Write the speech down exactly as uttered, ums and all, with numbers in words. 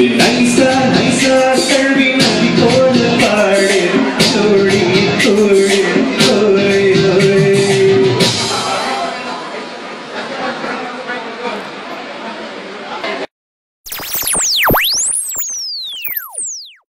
Nicer, nicer, serving before the party. Sorry, sorry.